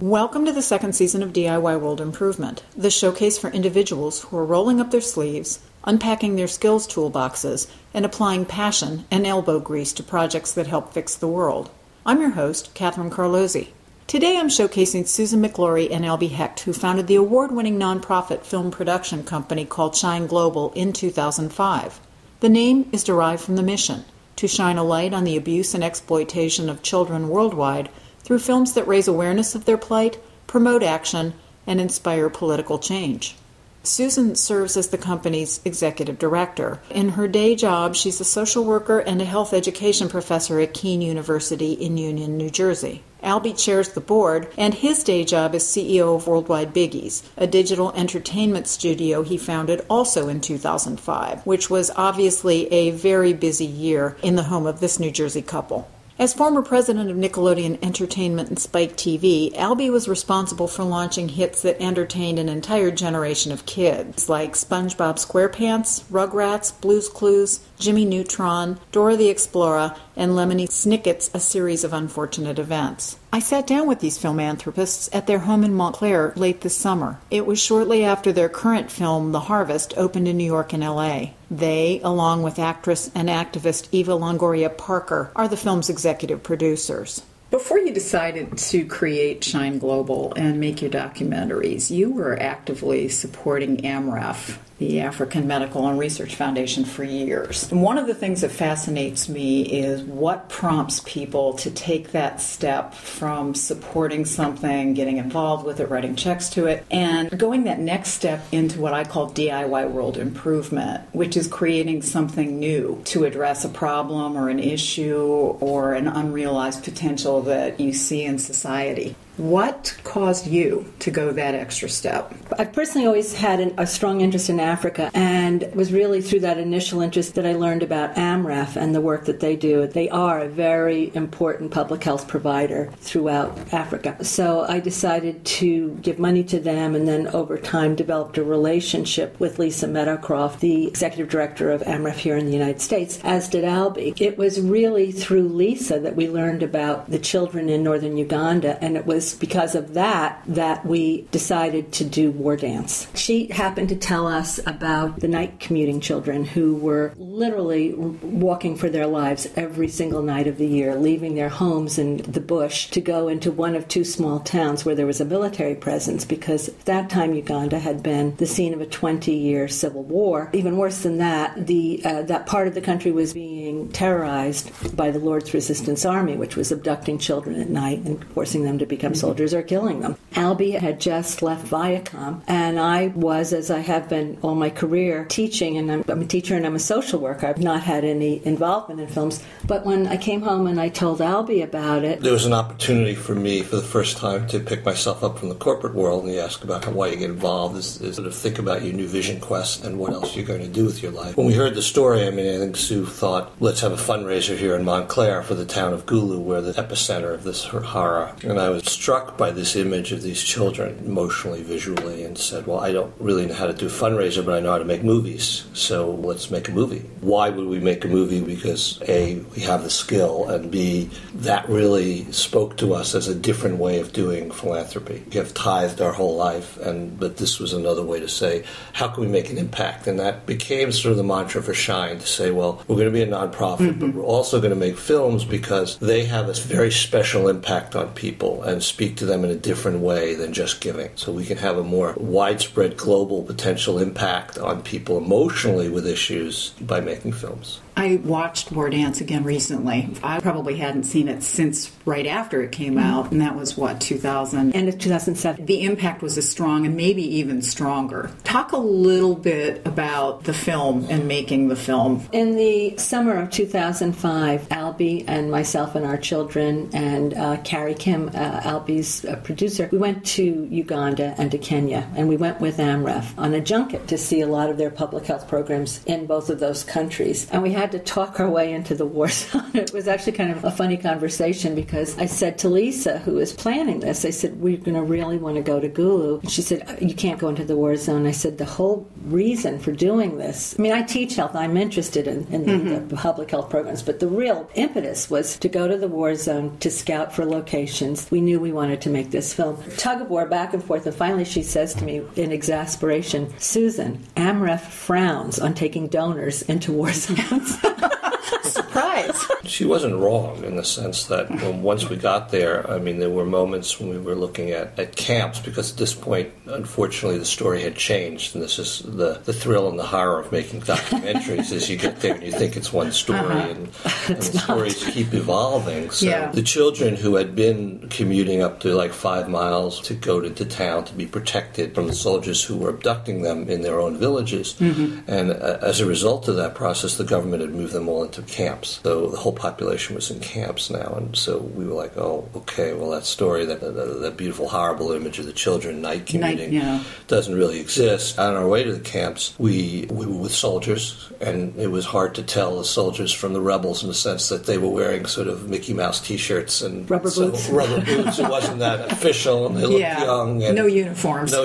Welcome to the second season of DIY World Improvement, the showcase for individuals who are rolling up their sleeves, unpacking their skills toolboxes, and applying passion and elbow grease to projects that help fix the world. I'm your host, Catherine Carlozzi. Today I'm showcasing Susan MacLaury and Albie Hecht, who founded the award-winning nonprofit film production company called Shine Global in 2005. The name is derived from the mission, to shine a light on the abuse and exploitation of children worldwide through films that raise awareness of their plight, promote action, and inspire political change. Susan serves as the company's executive director. In her day job, she's a social worker and a health education professor at Kean University in Union, New Jersey. Albie chairs the board, and his day job is CEO of Worldwide Biggies, a digital entertainment studio he founded also in 2005, which was obviously a very busy year in the home of this New Jersey couple. As former president of Nickelodeon Entertainment and Spike TV, Albie was responsible for launching hits that entertained an entire generation of kids, like SpongeBob SquarePants, Rugrats, Blue's Clues, Jimmy Neutron, Dora the Explorer, and Lemony Snicket's A Series of Unfortunate Events. I sat down with these film anthropists at their home in Montclair late this summer. It was shortly after their current film, The Harvest, opened in New York and L.A. They, along with actress and activist Eva Longoria Parker, are the film's executive producers. Before you decided to create Shine Global and make your documentaries, you were actively supporting Amref, the African Medical and Research Foundation, for years. And one of the things that fascinates me is what prompts people to take that step from supporting something, getting involved with it, writing checks to it, and going that next step into what I call DIY world improvement, which is creating something new to address a problem or an issue or an unrealized potential that you see in society. What caused you to go that extra step? I personally always had a strong interest in Africa, and it was really through that initial interest that I learned about AMREF and the work that they do. They are a very important public health provider throughout Africa. So I decided to give money to them, and then over time developed a relationship with Lisa Meadowcroft, the executive director of AMREF here in the United States, as did Albie. It was really through Lisa that we learned about the children in northern Uganda, and it was because of that we decided to do War Dance. She happened to tell us about the night commuting children who were literally walking for their lives every single night of the year, leaving their homes in the bush to go into one of two small towns where there was a military presence, because at that time Uganda had been the scene of a 20-year civil war. Even worse than that, that part of the country was being terrorized by the Lord's Resistance Army, which was abducting children at night and forcing them to become soldiers are killing them. Albie had just left Viacom, and I was, as I have been all my career, teaching, and I'm a teacher and I'm a social worker. I've not had any involvement in films, but when I came home and I told Albie about it, there was an opportunity for me for the first time to pick myself up from the corporate world, and you ask about why you get involved, is sort of think about your new vision quest and what else you're going to do with your life. When we heard the story, I think Sue thought, let's have a fundraiser here in Montclair for the town of Gulu, where the epicenter of this horror, and I was struck by this image of these children emotionally, visually, and said, well, I don't really know how to do a fundraiser, but I know how to make movies, so let's make a movie. Why would we make a movie? Because A, we have the skill, and B, that really spoke to us as a different way of doing philanthropy. We have tithed our whole life, but this was another way to say, how can we make an impact? And that became sort of the mantra for Shine, to say, well, we're going to be a nonprofit, but we're also going to make films because they have a very special impact on people, and speak to them in a different way than just giving. So we can have a more widespread global potential impact on people emotionally with issues by making films. I watched War Dance again recently. I probably hadn't seen it since right after it came out, and that was, what, 2000? End of 2007. The impact was as strong and maybe even stronger. Talk a little bit about the film and making the film. In the summer of 2005, Albie and myself and our children and Carrie Kim, Albie's producer, we went to Uganda and to Kenya, and we went with AMREF on a junket to see a lot of their public health programs in both of those countries. And we had to talk our way into the war zone. It was actually kind of a funny conversation, because I said to Lisa, who was planning this, I said, we're going to really want to go to Gulu. And she said, you can't go into the war zone. I said, the whole reason for doing this, I teach health, I'm interested in the public health programs, but the real impetus was to go to the war zone to scout for locations. We knew we we wanted to make this film. Tug of war, back and forth, and finally she says to me in exasperation, "Susan, Amref frowns on taking donors into war zones." Surprise! She wasn't wrong in the sense that once we got there, I mean, there were moments when we were looking at camps, because at this point, unfortunately, the story had changed, and this is the thrill and the horror of making documentaries is you get there and you think it's one story, and the stories keep evolving. So the children who had been commuting up to like 5 miles to go to the town to be protected from the soldiers who were abducting them in their own villages, and as a result of that process, the government had moved them all into camps. So the whole population was in camps now, and so we were like, oh, okay, well, that story, that beautiful, horrible image of the children night commuting doesn't really exist. On our way to the camps, we were with soldiers, and it was hard to tell the soldiers from the rebels in the sense that they were wearing sort of Mickey Mouse T-shirts and rubber boots. It wasn't that official, and they looked young. And no uniforms. So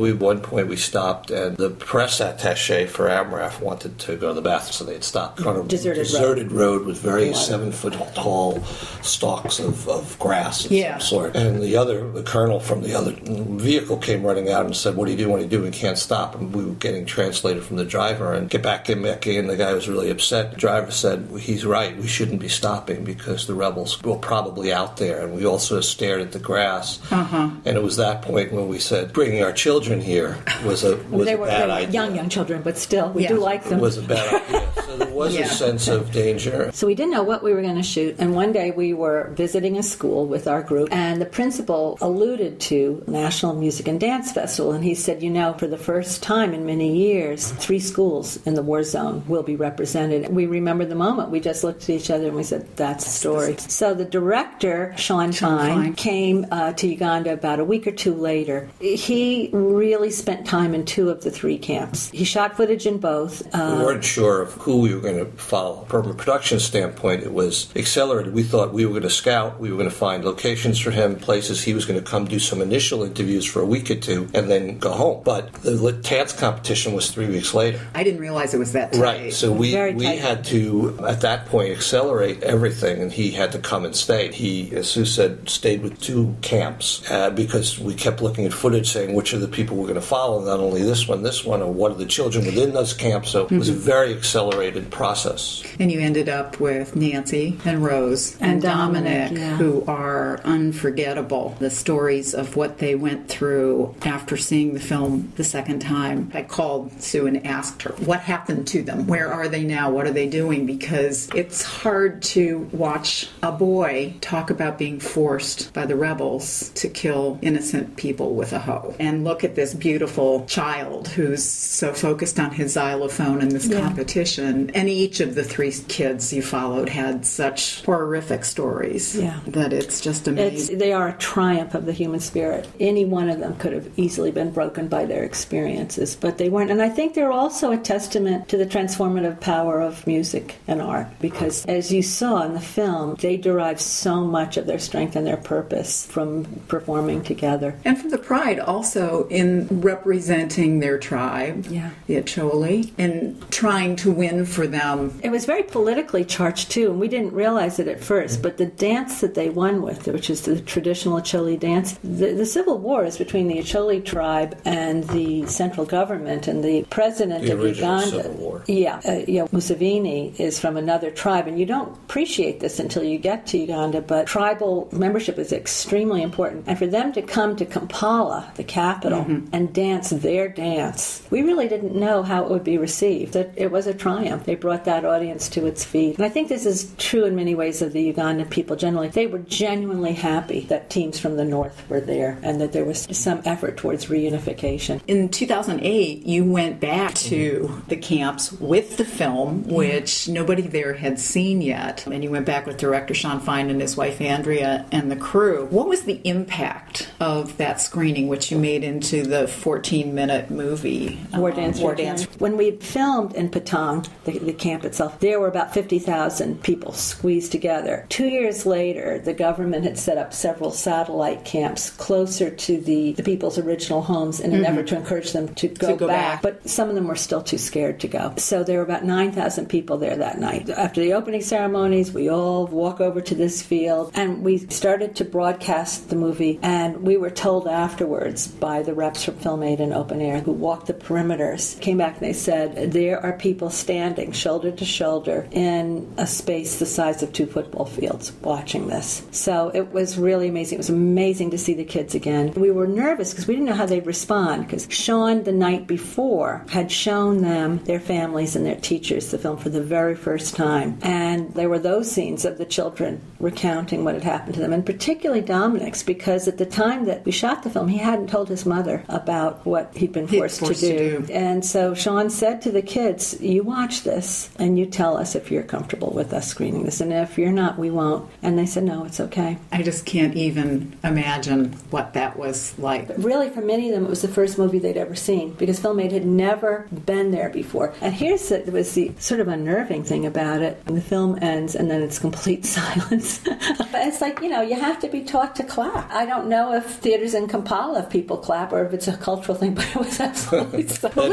we, at one point we stopped, and the press attaché for AMREF wanted to go to the bathroom, so they'd stopped. On a deserted road with various 7-foot-tall stalks of grass of some sort. And the colonel from the other vehicle came running out and said, what do you do? We can't stop. And we were getting translated from the driver, and get back in. The guy was really upset. The driver said, he's right, we shouldn't be stopping because the rebels were probably out there. And we all sort of stared at the grass. And it was that point when we said, bringing our children here was a bad idea. Young children, but still, we do like them. It was a bad idea. So there was a sense of danger. So we didn't know what we were going to shoot, and one day we were visiting a school with our group, and the principal alluded to National Music and Dance Festival, and he said, you know, for the first time in many years, 3 schools in the war zone will be represented. We remember the moment. We just looked at each other and we said, that's a story. So the director, Sean Fine, came to Uganda about a week or two later. He really spent time in 2 of the 3 camps. He shot footage in both. We weren't sure of who we were going to follow. From a production standpoint, it was accelerated. We thought we were going to scout, we were going to find locations for him, places he was going to come do some initial interviews for a week or 2, and then go home. But the dance competition was 3 weeks later. I didn't realize it was that tight. Right, so we had to, at that point, accelerate everything, and he had to come and stay. He, as Sue said, stayed with 2 camps, because we kept looking at footage saying which of the people we're going to follow, not only this one, or what are the children within those camps. So it was a very accelerated process. And you ended up with Nancy and Rose and Dominic, who are unforgettable. The stories of what they went through after seeing the film the second time. I called Sue and asked her, what happened to them? Where are they now? What are they doing? Because it's hard to watch a boy talk about being forced by the rebels to kill innocent people with a hoe. And look at this beautiful child who's so focused on his xylophone in this competition. And each of the 3 kids you followed had such horrific stories that it's just amazing. They are a triumph of the human spirit. Any one of them could have easily been broken by their experiences, but they weren't. And I think they're also a testament to the transformative power of music and art, because as you saw in the film, they derive so much of their strength and their purpose from performing together. And from the pride also in representing their tribe, the Acholi, and trying to win for them. It was very politically charged too, and we didn't realize it at first, but the dance that they won with, which is the traditional Acholi dance, the civil war is between the Acholi tribe and the central government and the president of Uganda. Civil war. Museveni is from another tribe, and you don't appreciate this until you get to Uganda, but tribal membership is extremely important, and for them to come to Kampala, the capital, and dance their dance, we really didn't know how it would be received. That it was a triumph. They brought that audience to its feet. And I think this is true in many ways of the Ugandan people generally. They were genuinely happy that teams from the north were there and that there was some effort towards reunification. In 2008, you went back to the camps with the film, which nobody there had seen yet. And you went back with director Sean Fine and his wife Andrea and the crew. What was the impact of that screening, which you made into the 14-minute movie? War Dance. When we filmed in Patong, the camp itself, there were about 50,000 people squeezed together. 2 years later, the government had set up several satellite camps closer to the people's original homes in an effort to encourage them to go back, but some of them were still too scared to go. So there were about 9,000 people there that night. After the opening ceremonies, we all walk over to this field, and we started to broadcast the movie, and we were told afterwards by the reps from Film Aid and Open Air, who walked the perimeters, came back and they said, there are people standing shoulder to shoulder in a space the size of 2 football fields watching this. So it was really amazing. It was amazing to see the kids again. We were nervous because we didn't know how they'd respond, because Sean, the night before, had shown them, their families and their teachers, the film for the very first time. And there were those scenes of the children recounting what had happened to them, and particularly Dominic's, because at the time that we shot the film, he hadn't told his mother about what he'd been forced to do. And so Sean said to the kids, you watch this and you tell us if you're comfortable with us screening this, and if you're not, we won't. And they said, no, it's okay. I just can't even imagine what that was like. But really, for many of them, it was the first movie they'd ever seen, because Film Aid had never been there before. And here's the, was the sort of unnerving thing about it. And the film ends, and then it's complete silence. It's like, you know, you have to be taught to clap. I don't know if theaters in Kampala, if people clap, or if it's a cultural thing, but it was absolutely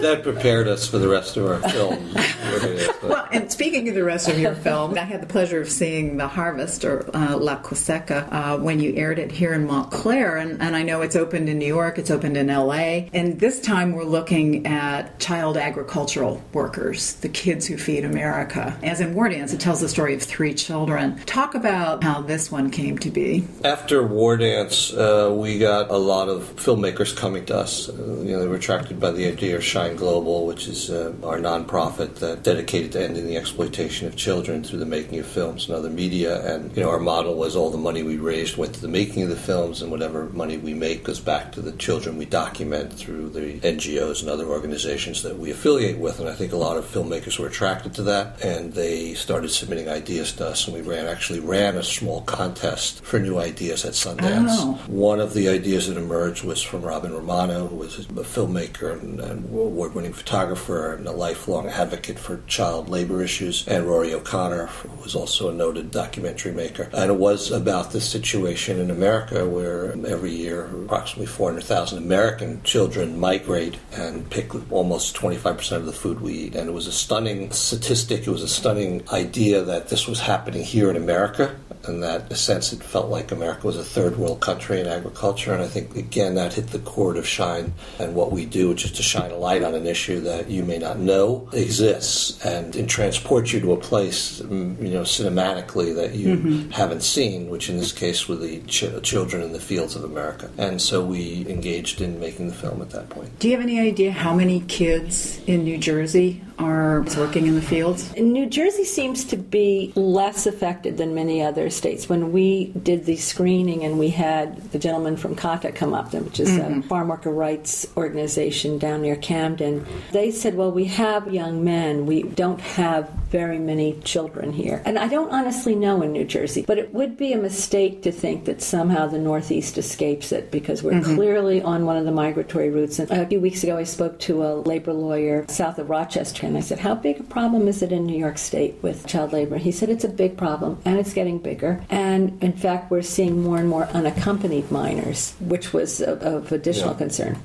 that prepared us for the rest of our film. Well, and speaking of the rest of your film, I had the pleasure of seeing The Harvest, or La Coseca, when you aired it here in Montclair, and I know it's opened in New York, it's opened in LA, and this time we're looking at child agricultural workers, the kids who feed America. As in War Dance, it tells the story of 3 children. Talk about how this one came to be. After War Dance, we got a lot of filmmakers coming to us. You know, they were attracted by the idea of Shine Global, which is our nonprofit that's dedicated to ending the exploitation of children through the making of films and other media. And you know, our model was all the money we raised went to the making of the films, and whatever money we make goes back to the children we document through the NGOs and other organizations that we affiliate with. And I think a lot of filmmakers were attracted to that, and they started submitting ideas to us. And we actually ran a small contest for new ideas at Sundance. Oh. One of the ideas that emerged was from Robin Romano, who was a filmmaker and award-winning photographer and a lifelong advocate for child labor issues, and Rory O'Connor, who was also a noted documentary maker. And it was about the situation in America where every year approximately 400,000 American children migrate and pick almost 25% of the food we eat. And it was a stunning statistic. It was a stunning idea that this was happening here in America, and that, in a sense, it felt like America was a third world country in agriculture. And I think, again, that hit the chord of Shine and what we do, which is to shine a light on an issue that you may not know exists, and transport you to a place, you know, cinematically that you haven't seen, which in this case were the children in the fields of America. And so we engaged in making the film at that point. Do you have any idea how many kids in New Jersey are working in the fields? New Jersey seems to be less affected than many other states. When we did the screening and we had the gentleman from CATA come up, which is a farm worker rights organization down near Camden, they said, well, we have young men. We don't have very many children here. And I don't honestly know in New Jersey, but it would be a mistake to think that somehow the Northeast escapes it, because we're clearly on one of the migratory routes. And a few weeks ago, I spoke to a labor lawyer south of Rochester, and I said, how big a problem is it in New York State with child labor? He said, it's a big problem, and it's getting bigger. And in fact, we're seeing more and more unaccompanied minors, which was of additional concern.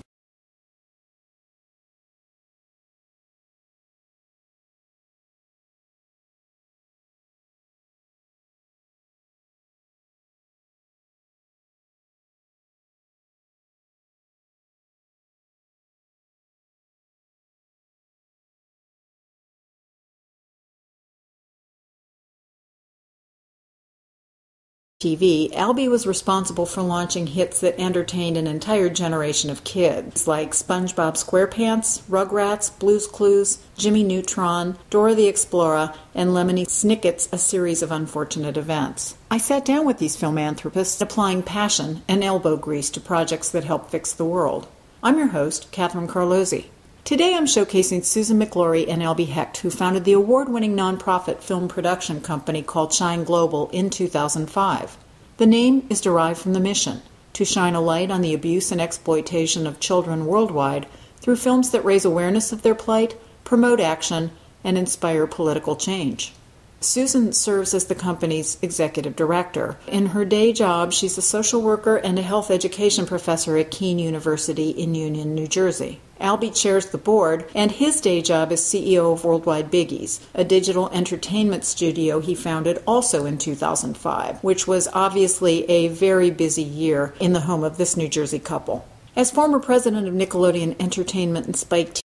TV, Albie was responsible for launching hits that entertained an entire generation of kids, like SpongeBob SquarePants, Rugrats, Blue's Clues, Jimmy Neutron, Dora the Explorer, and Lemony Snicket's A Series of Unfortunate Events. I sat down with these philanthropists, applying passion and elbow grease to projects that help fix the world. I'm your host, Catherine Carlozzi. Today I'm showcasing Susan MacLaury and Albie Hecht, who founded the award-winning nonprofit film production company called Shine Global in 2005. The name is derived from the mission, to shine a light on the abuse and exploitation of children worldwide through films that raise awareness of their plight, promote action, and inspire political change. Susan serves as the company's executive director. In her day job, she's a social worker and a health education professor at Kean University in Union, New Jersey. Albie chairs the board, and his day job is CEO of Worldwide Biggies, a digital entertainment studio he founded also in 2005, which was obviously a very busy year in the home of this New Jersey couple. As former president of Nickelodeon Entertainment and Spike TV,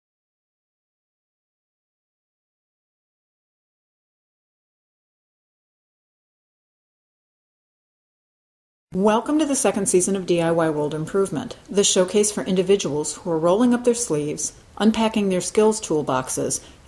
welcome to the second season of DIY World Improvement, the showcase for individuals who are rolling up their sleeves, unpacking their skills toolboxes, and